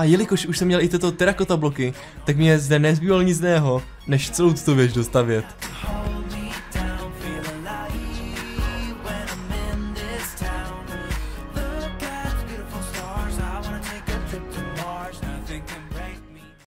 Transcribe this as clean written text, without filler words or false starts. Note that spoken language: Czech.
A jelikož už jsem měl i tyto terakota bloky, tak mě zde nezbývalo nic jiného, než celou tuto věž dostavět.